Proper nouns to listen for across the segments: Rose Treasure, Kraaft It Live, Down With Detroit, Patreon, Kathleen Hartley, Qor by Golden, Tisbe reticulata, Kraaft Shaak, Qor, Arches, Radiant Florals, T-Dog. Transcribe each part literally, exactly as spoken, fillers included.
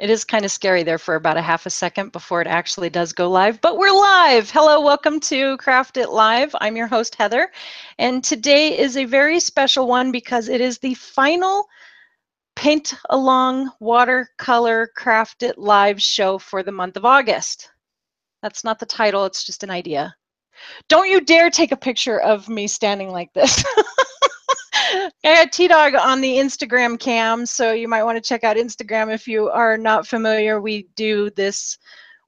It is kind of scary there for about a half a second before it actually does go live, but we're live. Hello, welcome to Kraaft It Live. I'm your host, Heather, and today is a very special one because it is the final paint along watercolor Kraaft It Live show for the month of August. That's not the title, it's just an idea. Don't you dare take a picture of me standing like this. I had T-Dog on the Instagram cam, so you might want to check out Instagram if you are not familiar. We do this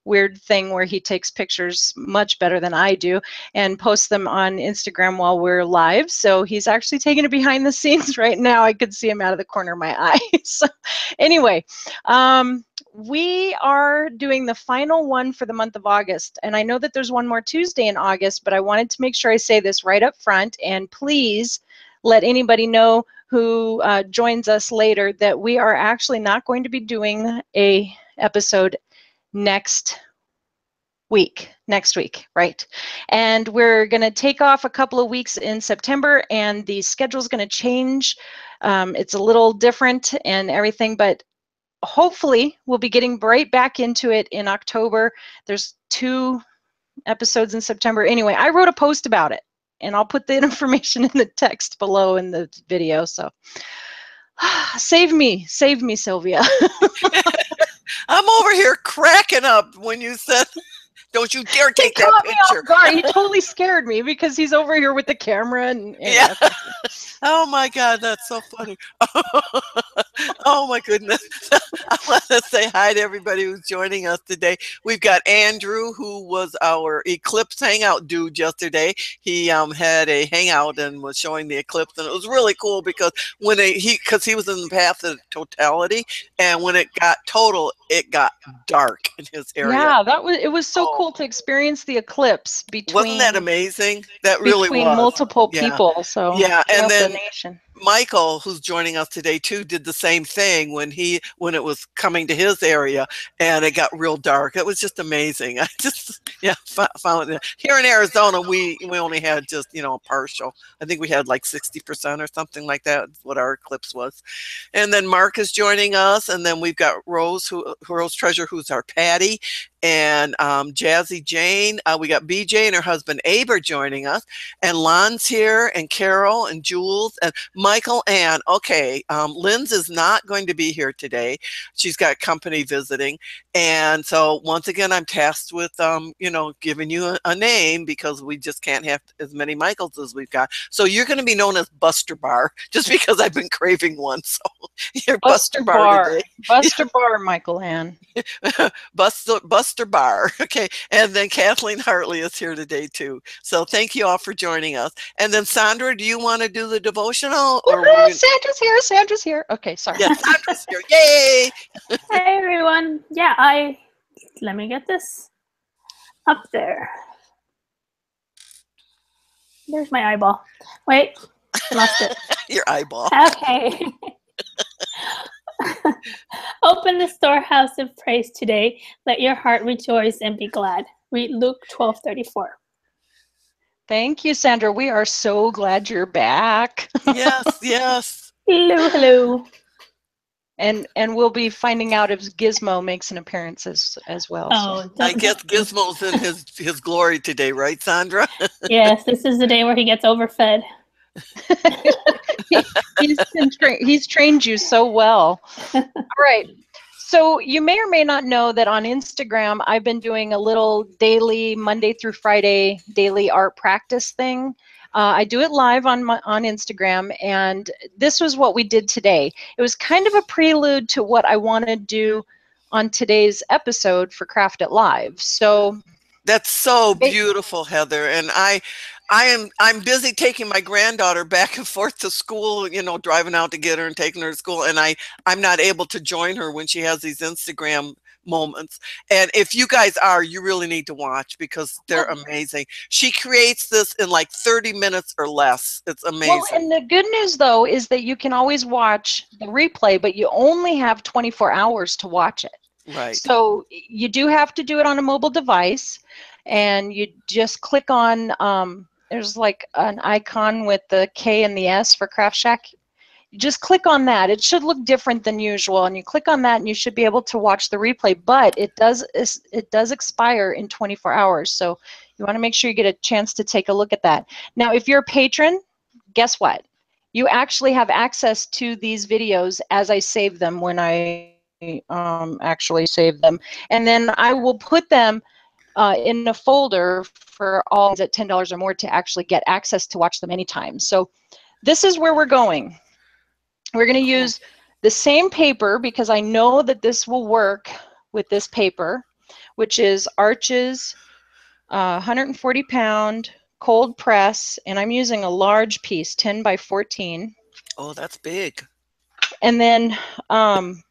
weird thing where he takes pictures much better than I do and posts them on Instagram while we're live. So he's actually taking it behind the scenes right now. I could see him out of the corner of my eye. So anyway, um, we are doing the final one for the month of August. And I know that there's one more Tuesday in August, but I wanted to make sure I say this right up front, and please let anybody know who uh, joins us later that we are actually not going to be doing a episode next week, next week, right? And we're gonna take off a couple of weeks in September, and the schedule's gonna change. Um, it's a little different and everything, but hopefully we'll be getting right back into it in October. There's two episodes in September. Anyway, I wrote a post about it, and I'll put the information in the text below in the video. So save me, save me, Sylvia. I'm over here cracking up when you said, don't you dare take he that picture. Me he totally scared me because he's over here with the camera. And, and yeah. Oh my God, that's so funny. Oh my goodness. I want to say hi to everybody who's joining us today. We've got Andrew, who was our Eclipse Hangout dude yesterday. He um, had a hangout and was showing the eclipse, and it was really cool because when it, he, because he was in the path of totality, and when it got total, it got dark in his area. Yeah, that was. It was so cool to experience the eclipse between. Wasn't that amazing? That really between was. multiple yeah. people. So yeah, and then the nation. Michael, who's joining us today too, did the same thing when he when it was coming to his area, and it got real dark. It was just amazing. I just yeah found it. Here in Arizona, we we only had just you know a partial. I think we had like sixty percent or something like that. What our eclipse was. And then Mark is joining us, and then we've got Rose, who Rose Treasure, who's our Patty, and um, Jazzy Jane. Uh, we got B J and her husband Aber joining us, and Lon's here, and Carol, and Jules, and Michael Ann. Okay, um, Lynn's is not going to be here today. She's got company visiting, and so once again, I'm tasked with um, you know giving you a, a name because we just can't have as many Michaels as we've got. So you're going to be known as Buster Bar, just because I've been craving one. So you're Buster, Buster Bar, Bar today. Buster Bar, Michael Ann. Buster Buster. Mister Barr. Okay. And then Kathleen Hartley is here today too. So thank you all for joining us. And then Sandra, do you want to do the devotional? Or you... Sandra's here. Sandra's here. Okay. Sorry. Yeah, Sandra's here. Yay. Hey everyone. Yeah. I, let me get this up there. There's my eyeball. Wait, lost it. Your eyeball. Okay. Open the storehouse of praise today. Let your heart rejoice and be glad. Read Luke twelve thirty-four. Thank you, Sandra. We are so glad you're back. Yes, yes. Hello, hello. And and we'll be finding out if Gizmo makes an appearance as, as well. Oh, so. I guess Gizmo's in his, his glory today, right, Sandra? Yes, this is the day where he gets overfed. he, he's, tra he's trained you so well. All right. So you may or may not know that on Instagram, I've been doing a little daily Monday through Friday daily art practice thing. Uh, I do it live on my, on Instagram, and this was what we did today. It was kind of a prelude to what I want to do on today's episode for Kraaft It Live. So that's so beautiful, Heather, and I. I am I'm busy taking my granddaughter back and forth to school, you know, driving out to get her and taking her to school. And I, I'm not able to join her when she has these Instagram moments. And if you guys are, you really need to watch because they're amazing. She creates this in like thirty minutes or less. It's amazing. Well, and the good news, though, is that you can always watch the replay, but you only have twenty-four hours to watch it. Right. So you do have to do it on a mobile device, and you just click on... Um, there's like an icon with the K and the S for Kraaft Shaak. just click on that. It should look different than usual, and you click on that and you should be able to watch the replay, but it does it does expire in twenty-four hours, so you want to make sure you get a chance to take a look at that. Now, if you're a patron, guess what? You actually have access to these videos as I save them, when I um, actually save them, and then I will put them Uh, in a folder for all at ten dollars or more to actually get access to watch them anytime. So this is where we're going. We're going to use the same paper because I know that this will work with this paper, which is Arches uh, one hundred forty pound cold press, and I'm using a large piece, ten by fourteen. Oh, that's big. And then, um,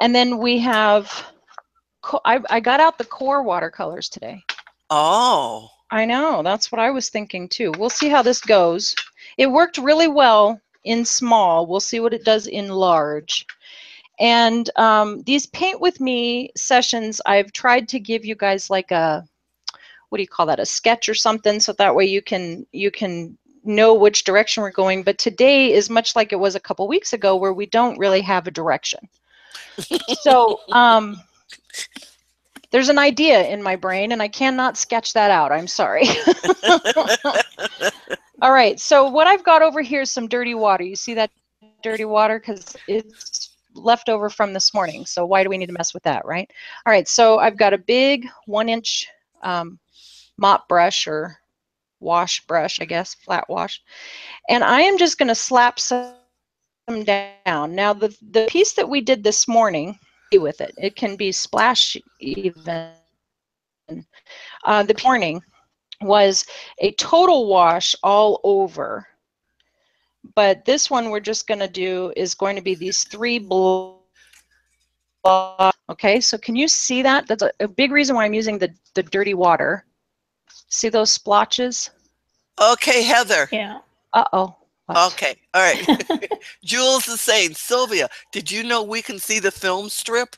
and then we have. I, I got out the Qor watercolors today. Oh. I know. That's what I was thinking, too. We'll see how this goes. It worked really well in small. We'll see what it does in large. And um, these Paint With Me sessions, I've tried to give you guys like a, what do you call that, a sketch or something, so that way you can, you can know which direction we're going. But today is much like it was a couple weeks ago, where we don't really have a direction. So... Um, there's an idea in my brain, and I cannot sketch that out. I'm sorry. All right, so what I've got over here is some dirty water. You see that dirty water? Because it's left over from this morning, so why do we need to mess with that, right? All right, so I've got a big one-inch um, mop brush or wash brush, I guess, flat wash. And I am just going to slap some down. Now, the, the piece that we did this morning... with it. It can be splash even. Uh, the morning was a total wash all over, but this one we're just going to do is going to be these three blue. Okay, so can you see that? That's a, a big reason why I'm using the, the dirty water. See those splotches? Okay, Heather. Yeah. Uh-oh. What? Okay, all right. Jules is saying, Sylvia, did you know we can see the film strip?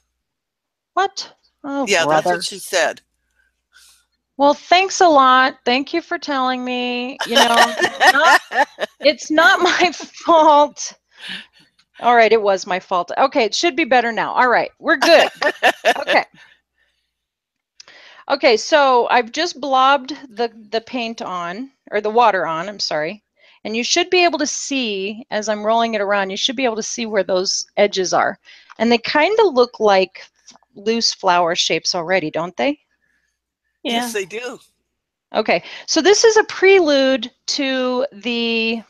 What? Oh, yeah, brother. That's what she said. Well, thanks a lot. Thank you for telling me. You know, it's, not, it's not my fault. All right, it was my fault. Okay, it should be better now. All right, we're good. Okay. Okay, so I've just blobbed the, the paint on, or the water on, I'm sorry. And you should be able to see, as I'm rolling it around, you should be able to see where those edges are. And they kind of look like loose flower shapes already, don't they? Yeah. Yes, they do. Okay. So this is a prelude to the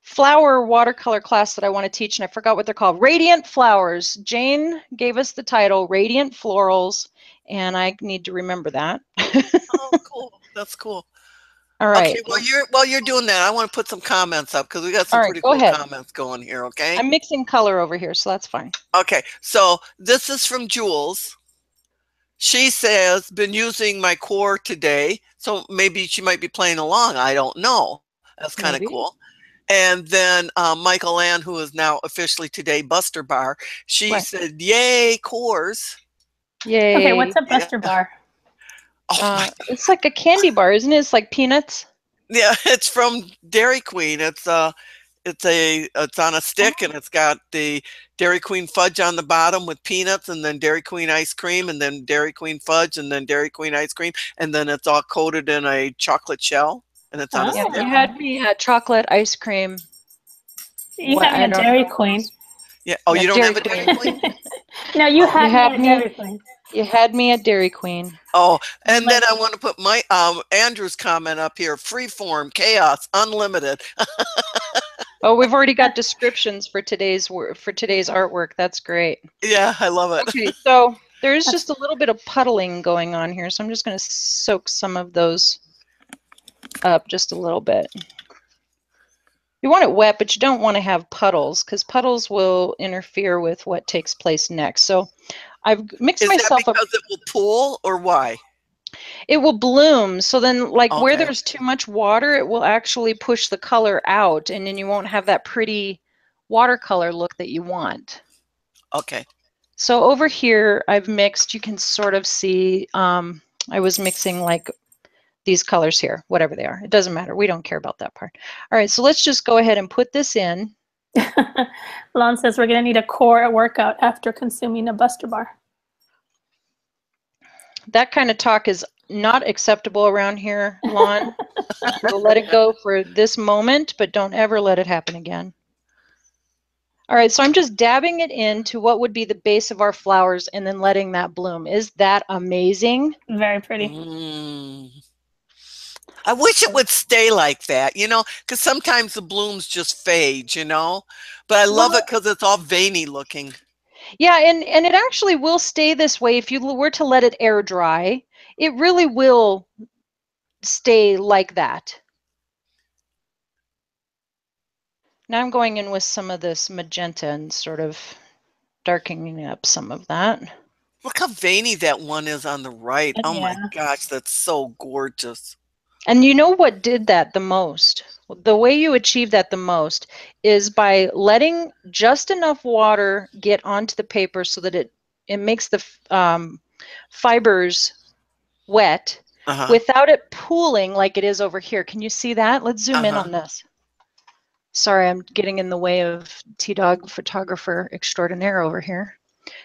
flower watercolor class that I want to teach, and I forgot what they're called. Radiant Flowers. Jane gave us the title, Radiant Florals, and I need to remember that. Oh, cool. That's cool. All right. Okay, well, you're, while you're doing that, I want to put some comments up because we got some right, pretty go cool ahead. comments going here, okay? I'm mixing color over here, so that's fine. Okay, so this is from Jules. She says, been using my Qor today, so maybe she might be playing along. I don't know. That's kind of cool. And then uh, Michael Ann, who is now officially today Buster Bar, she what? said, yay, Qors. Yay. Okay, what's a Buster yeah. Bar? Uh, it's like a candy bar, isn't it? It's like peanuts. Yeah, it's from Dairy Queen. It's uh it's a it's on a stick, and it's got the Dairy Queen fudge on the bottom with peanuts, and then Dairy Queen ice cream, and then Dairy Queen fudge, and then Dairy Queen ice cream, and then it's all coated in a chocolate shell, and it's on oh, a stick. You had me at chocolate ice cream. You what, had a Dairy know. Queen. Yeah. Oh, yeah, you don't Dairy have a Dairy Queen? Queen? No, you, oh, had, you had me at Dairy Queen. You had me at Dairy Queen. Oh, and then I want to put my um, Andrew's comment up here. Freeform, chaos, unlimited. Oh, we've already got descriptions for today's for today's artwork. That's great. Yeah, I love it. Okay, so there is just a little bit of puddling going on here, so I'm just going to soak some of those up just a little bit. You want it wet, but you don't want to have puddles, because puddles will interfere with what takes place next. So I've mixed Is myself that because up. Because it will pool, or why? It will bloom. So then, like, okay. where there's too much water, it will actually push the color out, and then you won't have that pretty watercolor look that you want. Okay. So over here, I've mixed. You can sort of see um, I was mixing, like, these colors here, whatever they are. It doesn't matter. We don't care about that part. All right, so let's just go ahead and put this in. Lon says we're going to need a Qor workout after consuming a Buster Bar. That kind of talk is not acceptable around here, Lon. So let it go for this moment, but don't ever let it happen again. All right, so I'm just dabbing it into what would be the base of our flowers and then letting that bloom. Is that amazing? Very pretty. Mm. I wish it would stay like that, you know, because sometimes the blooms just fade, you know. But I love well, it because it's all veiny looking. Yeah, and, and it actually will stay this way. If you were to let it air dry, it really will stay like that. Now I'm going in with some of this magenta and sort of darkening up some of that. Look how veiny that one is on the right. Oh, yeah. My gosh, that's so gorgeous. And you know what did that the most? The way you achieve that the most is by letting just enough water get onto the paper so that it, it makes the um, fibers wet uh-huh. without it pooling like it is over here. Can you see that? Let's zoom uh-huh. in on this. Sorry, I'm getting in the way of T-Dog photographer extraordinaire over here.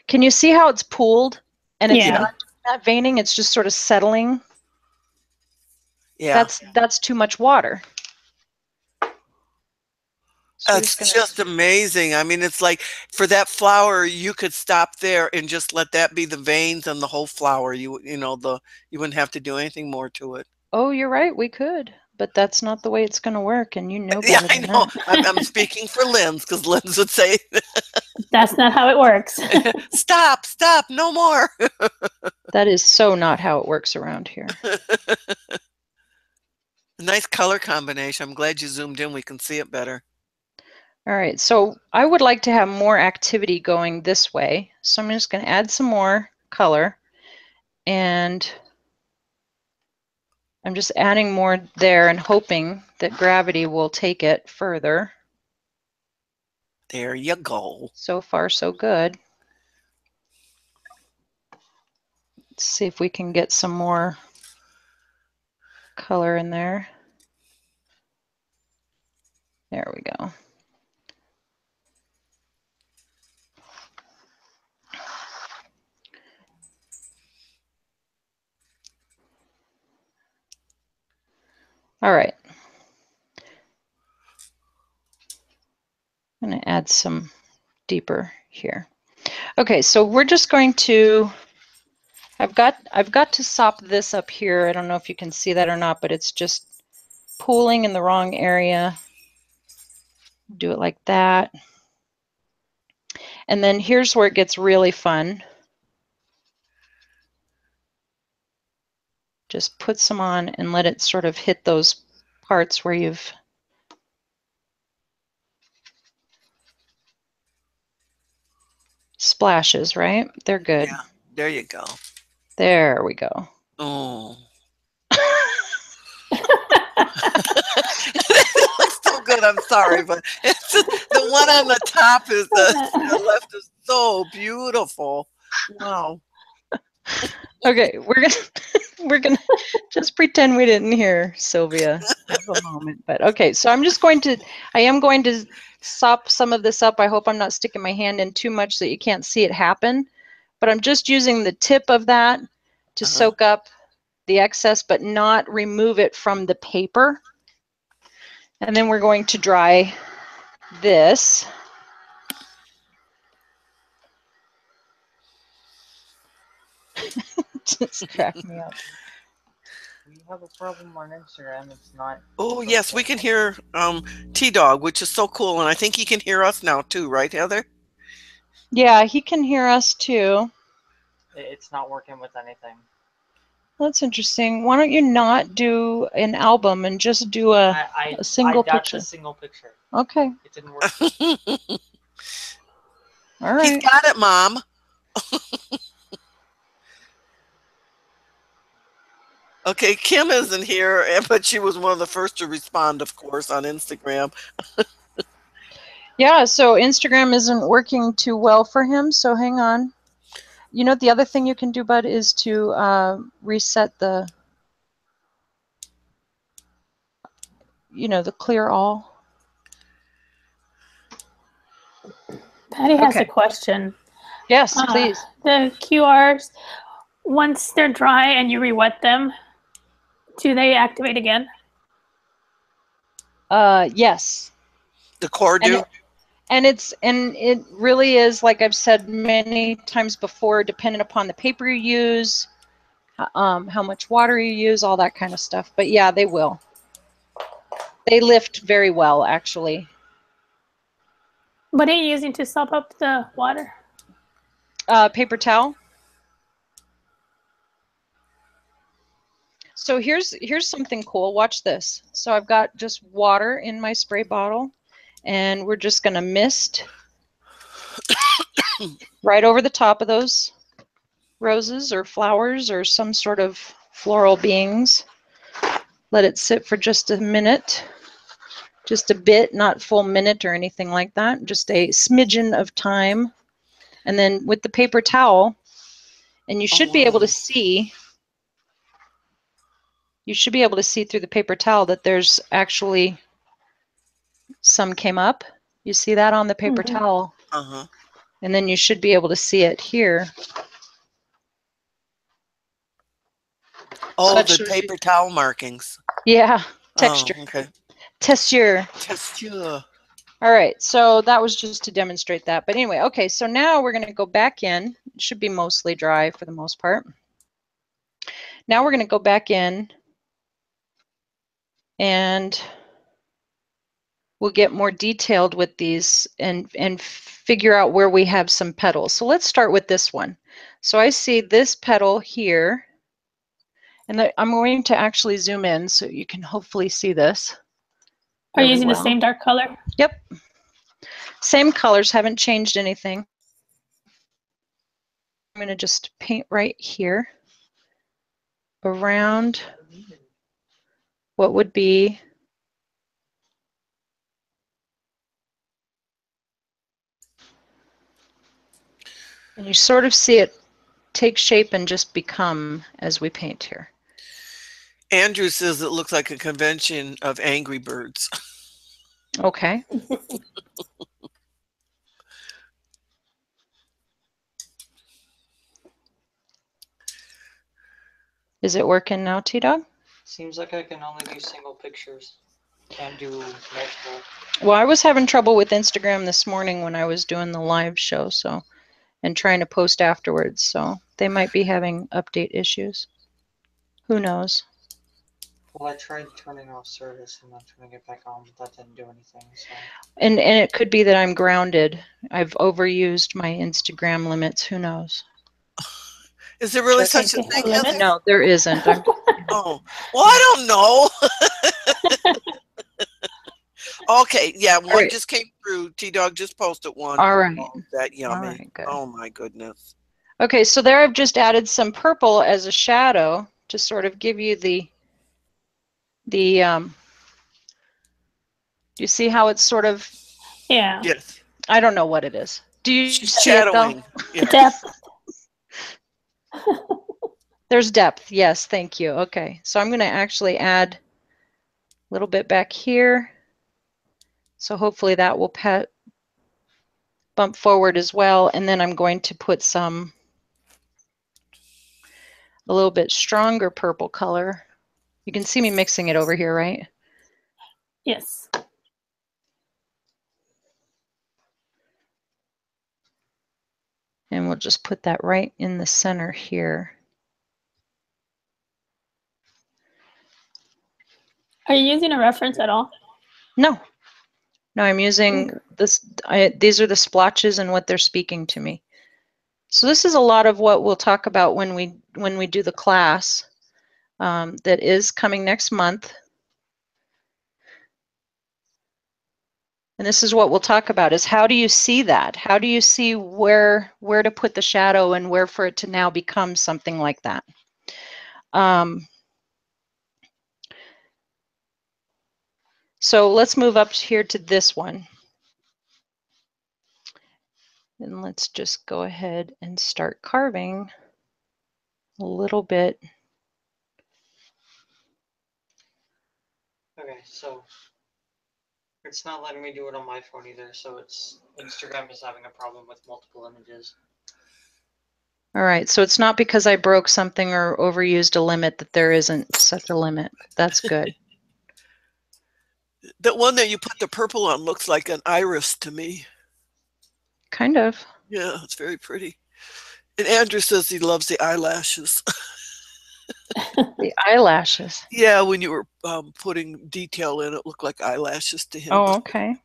Can you see how it's pooled? And it's yeah. not, not veining, it's just sort of settling. Yeah. That's that's too much water. So that's just, gonna... just amazing. I mean, it's like for that flower, you could stop there and just let that be the veins and the whole flower. You you know, the you wouldn't have to do anything more to it. Oh, you're right. We could. But that's not the way it's going to work, and you know better yeah, I know. Than that. I'm, I'm speaking for Linz, because Linz would say... That's not how it works. Stop, stop, no more. That is so not how it works around here. Nice color combination. I'm glad you zoomed in. We can see it better. All right, so I would like to have more activity going this way, so I'm just going to add some more color, and... I'm just adding more there and hoping that gravity will take it further. There you go. So far, so good. Let's see if we can get some more color in there. There we go. All right, I'm going to add some deeper here. Okay, so we're just going to, I've got, I've got to sop this up here. I don't know if you can see that or not, but it's just pooling in the wrong area. Do it like that. And then here's where it gets really fun. Just put some on and let it sort of hit those parts where you've splashes, right? They're good. Yeah, there you go. There we go. Oh. It looks so good. I'm sorry, but it's just, the one on the top is the, the left is so beautiful. Wow. Okay, we're gonna we're gonna just pretend we didn't hear Sylvia for a moment. But okay, so I'm just going to I am going to sop some of this up. I hope I'm not sticking my hand in too much so that you can't see it happen. But I'm just using the tip of that to uh-huh. soak up the excess, but not remove it from the paper. And then we're going to dry this. Just crack me up. We have a problem on Instagram. It's not. Oh okay. Yes, we can hear um, T-Dog, which is so cool, and I think he can hear us now too, right, Heather? Yeah, he can hear us too. It's not working with anything. That's interesting. Why don't you not do an album and just do a, I, I, a single I picture? A single picture. Okay. It didn't work. All right. He's got it, Mom. Okay, Kim isn't here, but she was one of the first to respond, of course, on Instagram. Yeah, so Instagram isn't working too well for him, so hang on. You know, the other thing you can do, Bud, is to uh, reset the you know, the clear all. Patty has okay. a question. Yes, uh, please. The Q Rs, once they're dry and you re-wet them, do they activate again? Uh, yes. The Qor do? And, it, and it's and it really is, like I've said many times before, dependent upon the paper you use, um, how much water you use, all that kind of stuff. But yeah, they will. They lift very well, actually. What are you using to soap up the water? Uh, paper towel. So here's here's something cool. Watch this. So I've got just water in my spray bottle, and we're just gonna mist right over the top of those roses or flowers or some sort of floral beings. Let it sit for just a minute. Just a bit, not full minute or anything like that, just a smidgen of time. And then with the paper towel, and you should oh, wow. be able to see, you should be able to see through the paper towel that there's actually some came up. You see that on the paper mm-hmm. towel? Uh-huh. And then you should be able to see it here. Oh, so the paper be... towel markings. Yeah, texture. Oh, okay. Texture. Texture. All right, so that was just to demonstrate that. But anyway, okay, so now we're going to go back in. It should be mostly dry for the most part. Now we're going to go back in, and we'll get more detailed with these and, and figure out where we have some petals. So let's start with this one. So I see this petal here, and the, I'm going to actually zoom in so you can hopefully see this. Are you using well. the same dark color? Yep. Same colors, haven't changed anything. I'm going to just paint right here around what would be and you sort of see it take shape and just become as we paint here. Andrew says it looks like a convention of Angry Birds. Okay. Is it working now, T-Dog? Seems like I can only do single pictures. Can't do multiple. Well, I was having trouble with Instagram this morning when I was doing the live show, so and trying to post afterwards. So they might be having update issues. Who knows? Well, I tried turning off service and then turning it back on, but that didn't do anything. So. And and it could be that I'm grounded. I've overused my Instagram limits. Who knows? Is there really such a thing? Limit? No, there isn't. Oh, well, I don't know. Okay, yeah, one right. just came through. T-Dog just posted one. All right. Oh, that yummy. Right, oh my goodness. Okay, so there I've just added some purple as a shadow to sort of give you the The um, do you see how it's sort of? Yeah. Yes. I don't know what it is. Do you She's see shadowing. It though? Yes. Depth. There's depth. Yes. Thank you. Okay. So I'm going to actually add a little bit back here. So hopefully that will pat bump forward as well, and then I'm going to put some a little bit stronger purple color. You can see me mixing it over here, right? Yes. And we'll just put that right in the center here. Are you using a reference at all? No. No, I'm using this. I, these are the splotches and what they're speaking to me. So this is a lot of what we'll talk about when we when we do the class. Um, that is coming next month. And this is what we'll talk about is how do you see that? How do you see where where to put the shadow and where for it to now become something like that? Um, so let's move up here to this one. And let's just go ahead and start carving a little bit. Okay, so it's not letting me do it on my phone either, so it's Instagram is having a problem with multiple images. All right, so it's not because I broke something or overused a limit that there isn't such a limit. That's good. The one that you put the purple on looks like an iris to me. Kind of. Yeah, it's very pretty. And Andrew says he loves the eyelashes. The eyelashes. Yeah, when you were um, putting detail in, it looked like eyelashes to him. Oh, okay.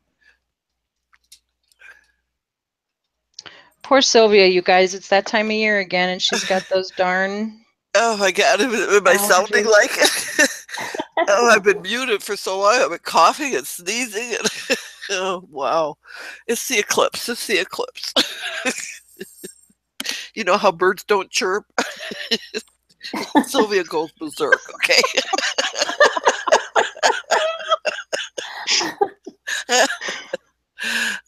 Poor Sylvia, you guys. It's that time of year again, and she's got those darn... Oh, my God. Am, am I sounding like it? Oh, I've been muted for so long. I've been coughing and sneezing. And oh, wow. It's the eclipse. It's the eclipse. You know how birds don't chirp? Sylvia goes berserk, okay?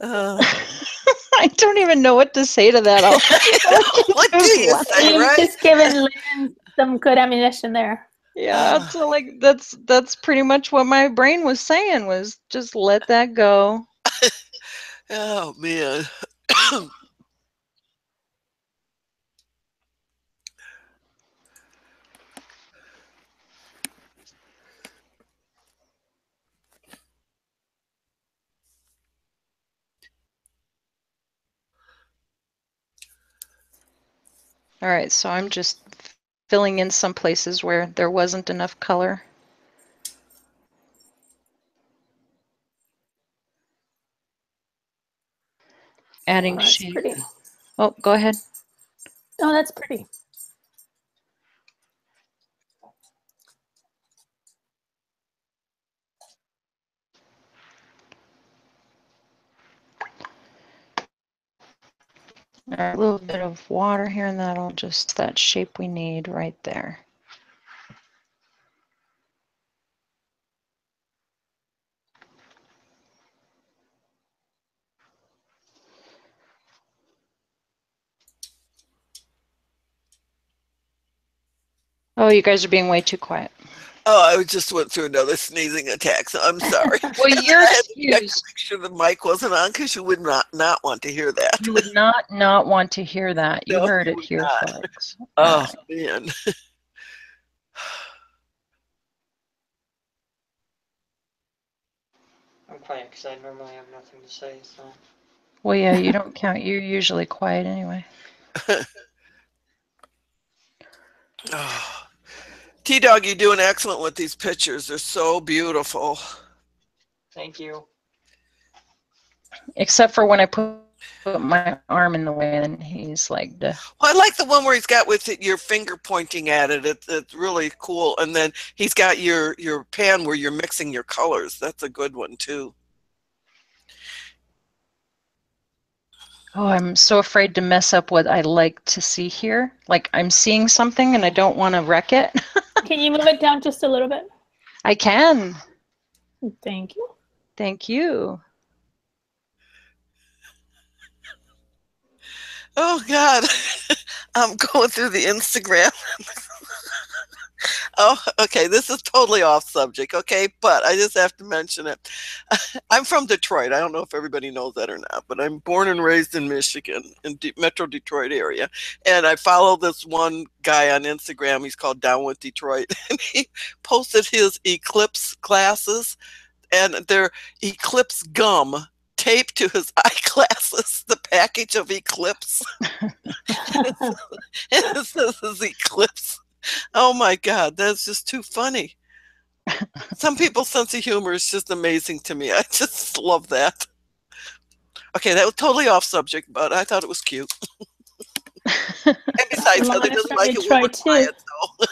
uh, I don't even know what to say to that. What do you say, right? Just giving Lynn some good ammunition there. Yeah, uh, so like that's that's pretty much what my brain was saying, was just let that go. Oh, man. All right, so I'm just filling in some places where there wasn't enough color. Adding oh, shape. Pretty. Oh, go ahead. Oh, that's pretty. A little bit of water here, and that'll just that shape we need right there. Oh, you guys are being way too quiet. Oh, I just went through another sneezing attack, so I'm sorry. Well, you're excused. I had to make sure the mic wasn't on, because you would not, not want to hear that. You would not not want to hear that. You no, heard it here, folks. Oh, man. I'm quiet because I normally have nothing to say. So. Well, yeah, you don't count. You're usually quiet anyway. Oh. T-Dog, you're doing excellent with these pictures. They're so beautiful. Thank you. Except for when I put my arm in the way, and he's like, duh. Well, I like the one where he's got with it, your finger pointing at it. It's, it's really cool. And then he's got your, your pan where you're mixing your colors. That's a good one, too. Oh, I'm so afraid to mess up what I like to see here. Like, I'm seeing something, and I don't want to wreck it. Can you move it down just a little bit? I can. Thank you. Thank you. Oh, God. I'm going through the Instagram. Oh, okay, this is totally off subject, okay, but I just have to mention it. I'm from Detroit. I don't know if everybody knows that or not, but I'm born and raised in Michigan, in De- Metro Detroit area, and I follow this one guy on Instagram. He's called Down With Detroit, and he posted his eclipse glasses, and their eclipse gum taped to his eyeglasses, the package of eclipse. And it says his eclipse. Oh, my God, that's just too funny. Some people's sense of humor is just amazing to me. I just love that. Okay, that was totally off subject, but I thought it was cute. And besides, Heather doesn't like it when we're quiet, though.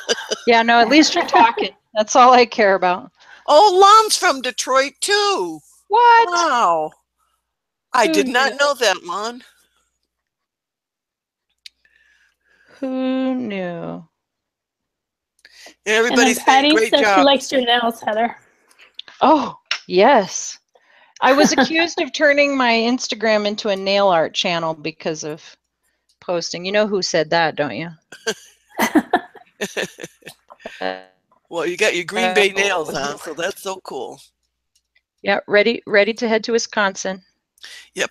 Yeah, no, at least you're talking. That's all I care about. Oh, Lom's from Detroit, too. What? Wow. I Who did not knew? know that, Lon. Who knew? Everybody's and Patty great says job. She likes your nails, Heather. Oh, yes. I was accused of turning my Instagram into a nail art channel because of posting. You know who said that, don't you? uh, Well, you got your Green uh, Bay nails on, so that's so cool. Yeah, ready, ready to head to Wisconsin. Yep.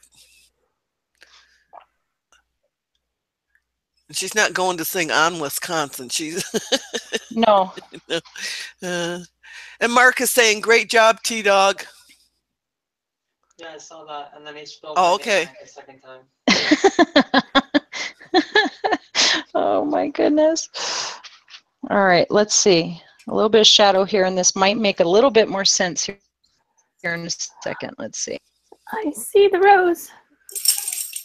She's not going to sing on Wisconsin. She's no. no. Uh, and Mark is saying, "Great job, T Dog." Yeah, I saw that, and then he spelled. Oh, okay. A second time. Oh my goodness. All right, let's see. A little bit of shadow here, and this might make a little bit more sense here in a second. Let's see. I see the rose.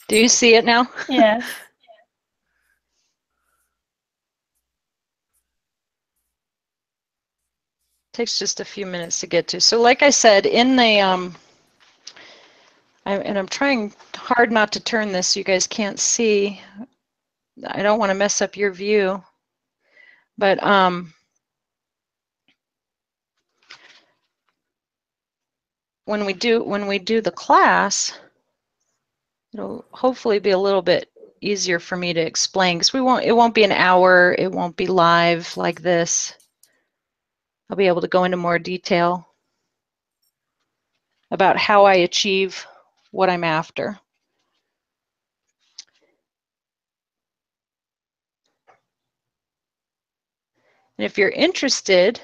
Do you see it now? Yeah. Takes just a few minutes to get to. So like I said, in the, um, I, and I'm trying hard not to turn this so you guys can't see. I don't want to mess up your view. But um, when we do when we do the class, it'll hopefully be a little bit easier for me to explain, because we won't it won't be an hour, it won't be live like this. I'll be able to go into more detail about how I achieve what I'm after. And if you're interested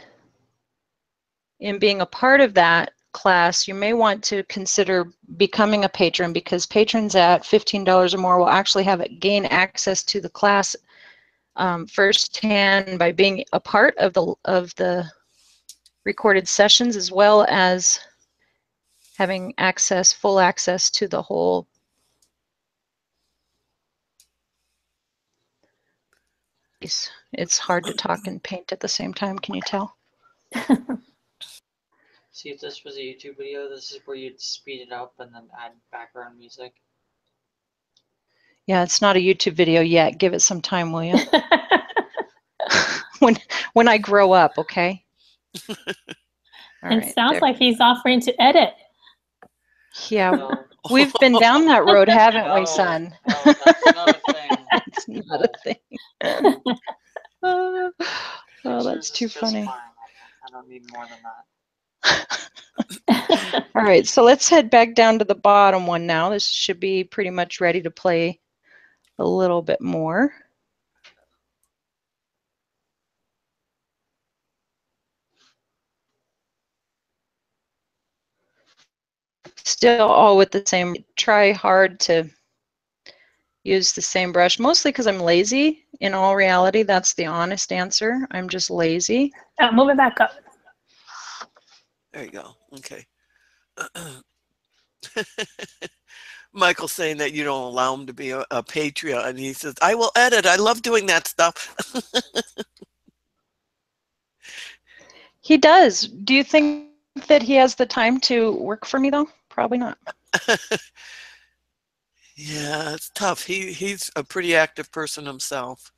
in being a part of that class, you may want to consider becoming a patron, because patrons at fifteen dollars or more will actually have it gain access to the class um, firsthand by being a part of the of the recorded sessions, as well as having access, full access to the whole piece. It's hard to talk and paint at the same time, can you tell? See, if this was a YouTube video, this is where you'd speed it up and then add background music. Yeah, it's not a YouTube video yet. Give it some time, will you? when, when I grow up, okay? All right, it sounds there. Like he's offering to edit. Yeah, no. We've been down that road, haven't no, we, son? No, that's not a thing. That's not a thing. Oh, oh, that's too funny. I don't need more than that. All right, so let's head back down to the bottom one now. This should be pretty much ready to play a little bit more. Still all with the same, try hard to use the same brush, mostly because I'm lazy. In all reality, that's the honest answer. I'm just lazy. Uh, move it back up. There you go. Okay. Michael's saying that you don't allow him to be a, a patriot, and he says, I will edit. I love doing that stuff. He does. Do you think that he has the time to work for me, though? Probably not. Yeah, it's tough. He he's a pretty active person himself.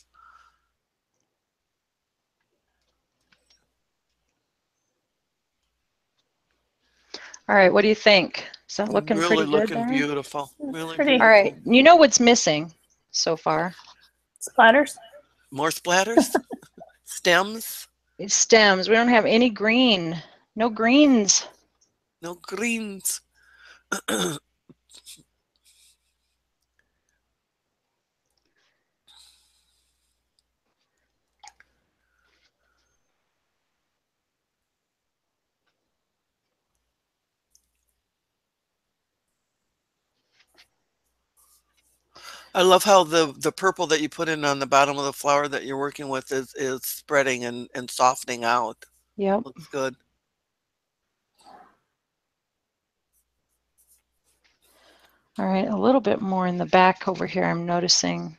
All right, what do you think? Is that looking really pretty looking good? Really looking beautiful. Really pretty. Beautiful. All right, you know what's missing so far? Splatters. More splatters? Stems? It's stems. We don't have any green. No greens. No greens. I love how the, the purple that you put in on the bottom of the flower that you're working with is, is spreading and, and softening out. Yep. Looks good. All right, a little bit more in the back over here, I'm noticing.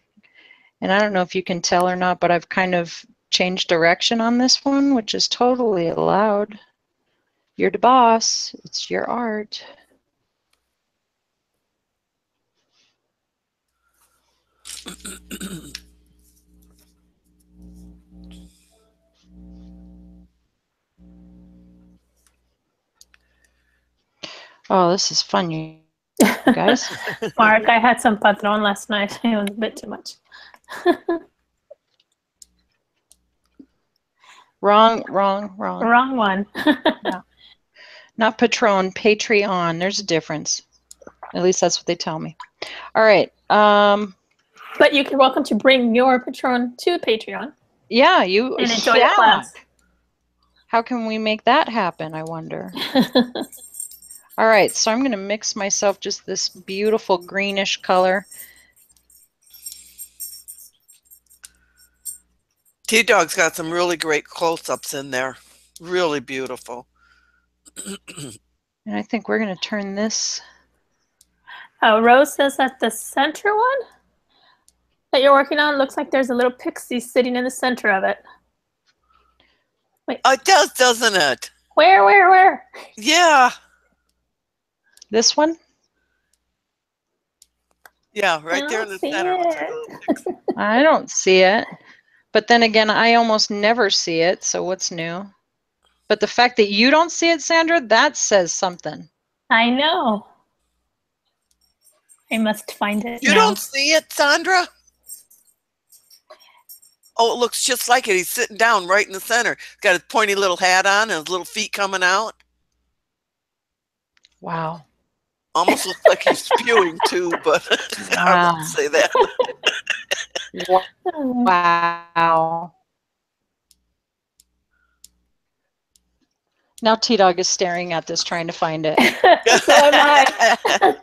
And I don't know if you can tell or not, but I've kind of changed direction on this one, which is totally allowed. You're the boss. It's your art. Oh, this is fun, you guys. Mark, I had some patron last night. It was a bit too much. Wrong, wrong, wrong. Wrong one. No. Not Patron, Patreon. There's a difference. At least that's what they tell me. All right. Um, but you can welcome to bring your Patron to Patreon. Yeah, you and enjoy your class. How can we make that happen, I wonder? All right, so I'm going to mix myself just this beautiful greenish color. T-Dog's got some really great close-ups in there. Really beautiful. And I think we're going to turn this. Oh, Rose says that the center one that you're working on looks like there's a little pixie sitting in the center of it. Wait. Oh, it does, doesn't it? Where, where, where? Yeah. This one? Yeah, right there in the center. I don't see it. But then again, I almost never see it, so what's new? But the fact that you don't see it, Sandra, that says something. I know. I must find it. You now. Don't see it, Sandra? Oh, it looks just like it. He's sitting down right in the center. He's got his pointy little hat on and his little feet coming out. Wow. Almost looks like he's spewing too, but wow. I won't say that. Wow. Now T-Dog is staring at this, trying to find it. So am I.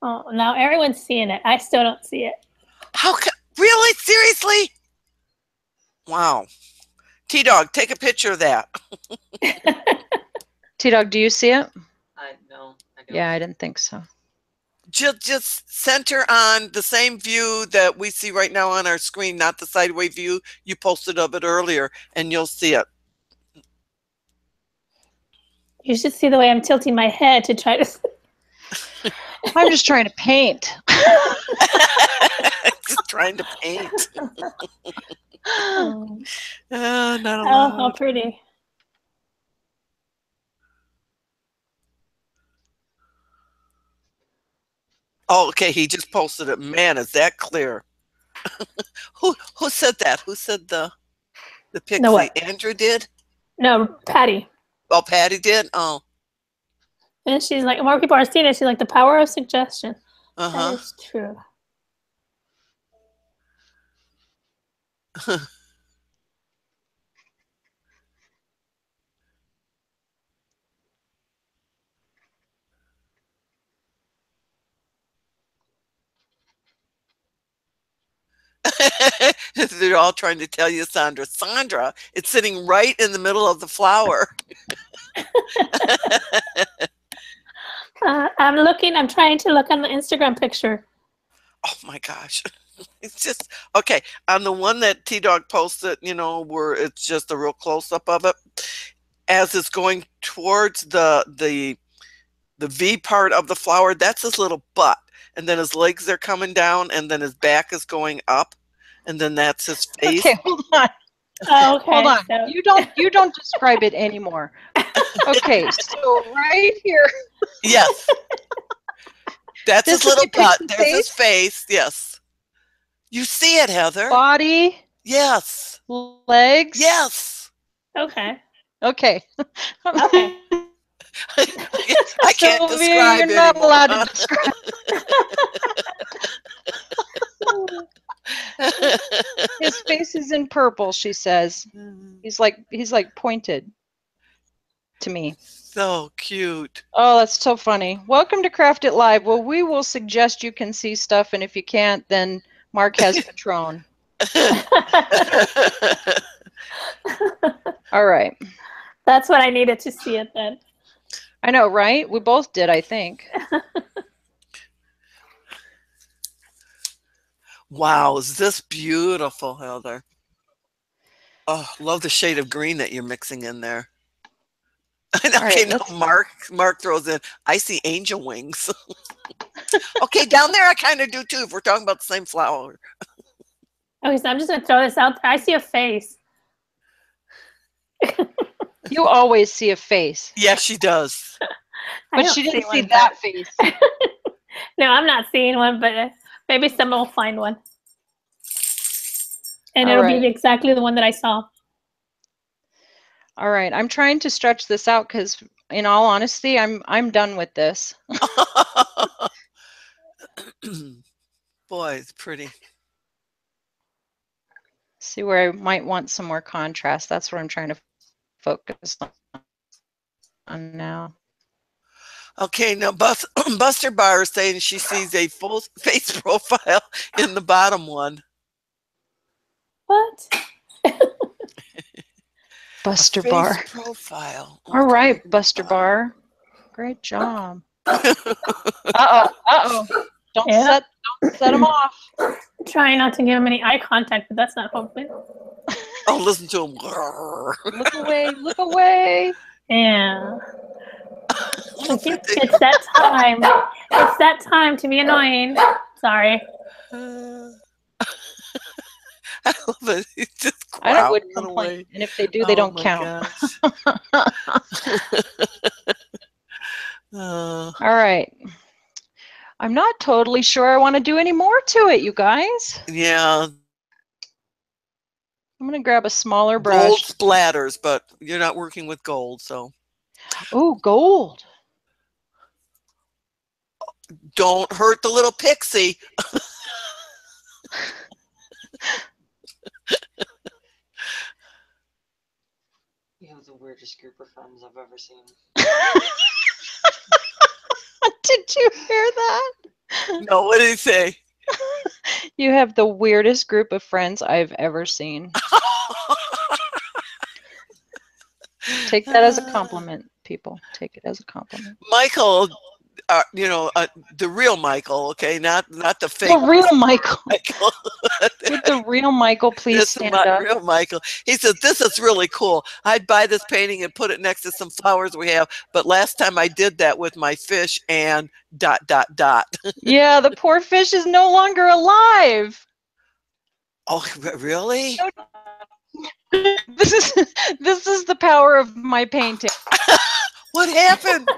Oh, now everyone's seeing it. I still don't see it. How ca- Really? Seriously? Wow. T-Dog, take a picture of that. T-Dog, do you see it? I no, I don't. Yeah, I didn't think so. Just, just center on the same view that we see right now on our screen, not the sideways view you posted of it earlier, and you'll see it. You should see the way I'm tilting my head to try to... I'm just trying to paint. Just trying to paint. Oh, not allowed. Oh, how pretty. Oh, okay, he just posted it. Man, is that clear? who who said that? Who said the the pixie? No, Andrew did? No, Patty. Oh, Patty did? Oh. And she's like, more people are seeing it. She's like, the power of suggestion. Uh-huh. That is true. They're all trying to tell you, Sandra. Sandra, it's sitting right in the middle of the flower. Uh, I'm looking, I'm trying to look on the Instagram picture. Oh my gosh. It's just, okay, on the one that T-Dog posted, you know, where it's just a real close-up of it, as it's going towards the, the, the V part of the flower, that's his little butt. And then his legs are coming down, and then his back is going up, and then that's his face. Okay, hold on. Oh, okay. Hold on. So. You don't you don't describe it anymore. Okay, so right here. Yes. That's this his little butt. There's face? His face. Yes. You see it, Heather. Body. Yes. Legs. Yes. Okay. Okay. Okay. I can't so describe it. You're not anymore. Allowed to describe it. His face is in purple, she says. He's like he's like pointed to me. So cute. Oh, that's so funny. Welcome to Kraaft It Live. Well, we will suggest you can see stuff, and if you can't, then Mark has Patron. All right. That's what I needed to see it then. I know, right? We both did, I think. Wow, is this beautiful, Heather? Oh, love the shade of green that you're mixing in there. Okay, right, no, Mark Mark throws in, I see angel wings. Okay, down there I kind of do too, if we're talking about the same flower. Okay, so I'm just going to throw this out there. I see a face. You always see a face. Yes, she does. But she didn't see, see that but... face. No, I'm not seeing one, but maybe someone will find one. And All it'll right. be exactly the one that I saw. All right, I'm trying to stretch this out because, in all honesty, I'm I'm done with this. Boy, it's pretty. See where I might want some more contrast. That's what I'm trying to focus on now. Okay, now Bus Buster Bar is saying she sees a full face profile in the bottom one. What? Buster Bar. Profile. All right, Buster Bar. Great job. Uh-oh, uh-oh. Don't, yeah. set, don't set them off. Try not to give them any eye contact, but that's not hoping. Oh, listen to them. Look away, look away. Yeah. It's, it's that time. It's that time to be annoying. Sorry. Uh, I love it. It's just I wouldn't complain. Away. And if they do, they oh don't count. uh, All right. I'm not totally sure I want to do any more to it, you guys. Yeah. I'm going to grab a smaller brush. Gold splatters, but you're not working with gold, so. Oh, gold. Don't hurt the little pixie. You have the weirdest group of friends I've ever seen. Did you hear that? No, what did he say? You have the weirdest group of friends I've ever seen. Take that as a compliment, people. Take it as a compliment. Michael, uh, you know, uh, the real Michael, okay? Not not the fake. The real Michael. Michael. Would the real Michael please this stand is my up? Real Michael. He says, this is really cool. I'd buy this painting and put it next to some flowers we have, but last time I did that with my fish and dot, dot, dot. Yeah, the poor fish is no longer alive. Oh, really? This is this is the power of my painting. What happened?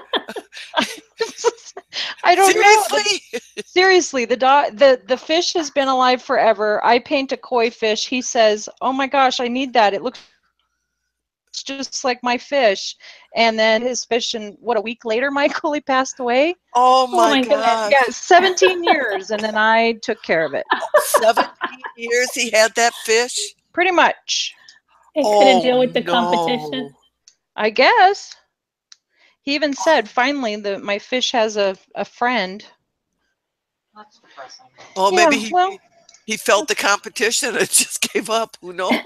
I don't Seriously? know. Seriously, the dog, the the fish has been alive forever. I paint a koi fish. He says, "Oh my gosh, I need that. It looks just like my fish." And then his fish, and what a week later, Michael, he passed away. Oh my, oh my God! Yeah, seventeen years, and then I took care of it. Seventeen years he had that fish. Pretty much. It couldn't oh, deal with the no. competition. I guess. He even said, finally, that my fish has a, a friend. That's depressing. Oh, yeah, maybe he, well, he felt the competition and just gave up. Who knows?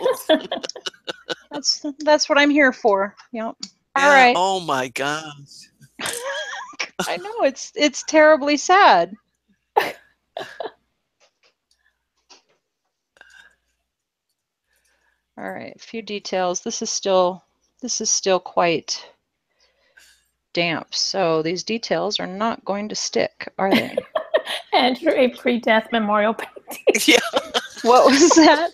that's that's what I'm here for. Yep. Yeah, all right. Oh, my gosh. I know. It's, it's terribly sad. All right, a few details. This is still this is still quite damp, so these details are not going to stick, are they? And for a pre-death memorial painting. Yeah. What was that?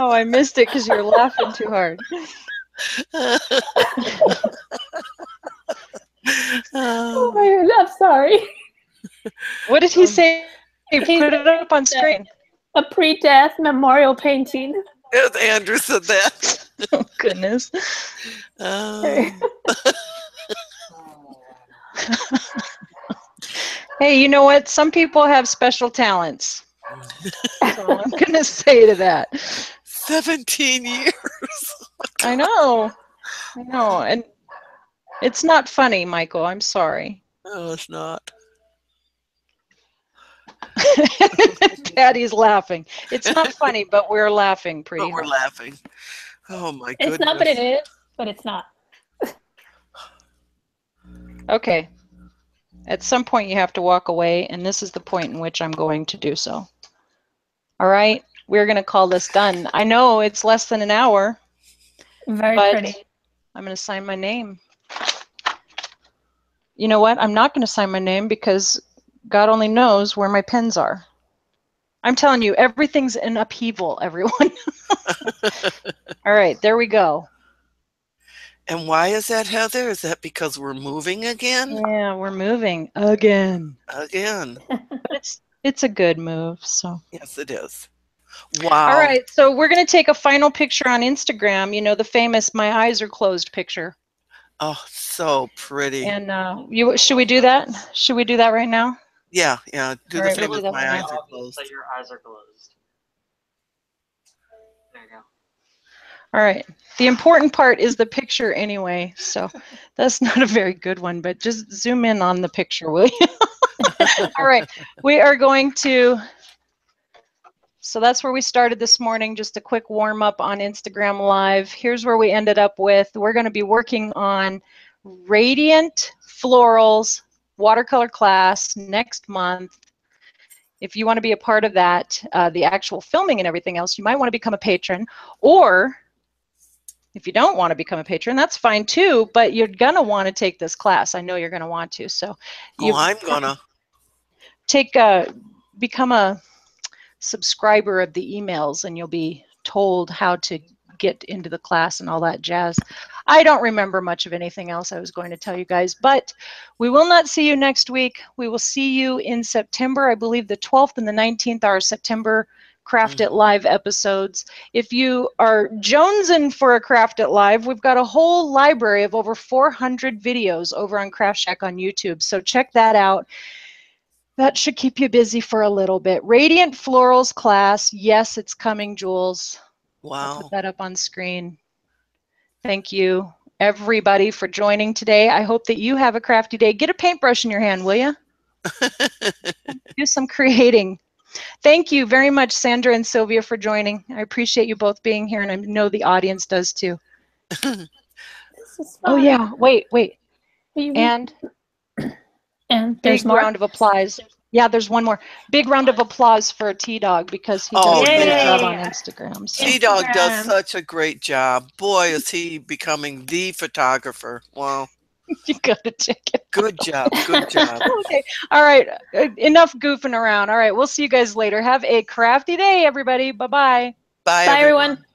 Oh, I missed it because you're laughing too hard. Oh my God, I'm sorry. What did he say? He put it up on screen. A pre-death memorial painting. As Andrew said that. Oh, goodness. Um. Hey, you know what? Some people have special talents. That's all I'm going to say to that. seventeen years. I know. I know. And it's not funny, Michael. I'm sorry. No, it's not. Patty's laughing. It's not funny, but we're laughing pretty But hard. We're laughing. Oh, my goodness. It's not, but it is, but it's not. Okay. At some point, you have to walk away, and this is the point in which I'm going to do so. All right? We're going to call this done. I know it's less than an hour. Very but pretty. I'm going to sign my name. You know what? I'm not going to sign my name because God only knows where my pens are. I'm telling you, everything's in upheaval, everyone. All right, there we go. And why is that, Heather? Is that because we're moving again? Yeah, we're moving again. Again. But it's it's a good move. So yes, it is. Wow. All right, so we're going to take a final picture on Instagram. You know, the famous "my eyes are closed" picture. Oh, so pretty. And uh, you should we do that? Should we do that right now? Yeah, yeah. Do All the right, famous we'll do "my eyes now. Are closed." So your eyes are closed. There you go. All right. The important part is the picture anyway, so that's not a very good one, but just zoom in on the picture, will you? All right. We are going to, so that's where we started this morning, just a quick warm-up on Instagram Live. Here's where we ended up with. We're going to be working on Radiant Florals watercolor class next month. If you want to be a part of that, uh, the actual filming and everything else, you might want to become a patron. Or if you don't want to become a patron, that's fine too, but you're going to want to take this class. I know you're going to want to. So you oh, I'm going to take a, become a subscriber of the emails, and you'll be told how to get into the class and all that jazz. I don't remember much of anything else I was going to tell you guys, but we will not see you next week. We will see you in September. I believe the twelfth and the nineteenth are September Kraaft It Live episodes. If you are jonesing for a Kraaft It Live, we've got a whole library of over four hundred videos over on Kraaft Shaak on YouTube, so check that out. That should keep you busy for a little bit. Radiant Florals class. Yes, it's coming, Jules. Wow. I'll put that up on screen. Thank you, everybody, for joining today. I hope that you have a crafty day. Get a paintbrush in your hand, will you? Do some creating. Thank you very much, Sandra and Sylvia, for joining. I appreciate you both being here, and I know the audience does too. Oh, yeah. Wait, wait. And, and there's more. Big round of applause. Yeah, there's one more. Big round of applause for T-Dog, because he does oh, a great yeah. job on Instagram. So. T-Dog does such a great job. Boy, is he becoming the photographer. Wow. You got to check it. Good job. Good job. Okay. All right. Enough goofing around. All right. We'll see you guys later. Have a crafty day, everybody. Bye-bye. Bye, Bye everyone. everyone.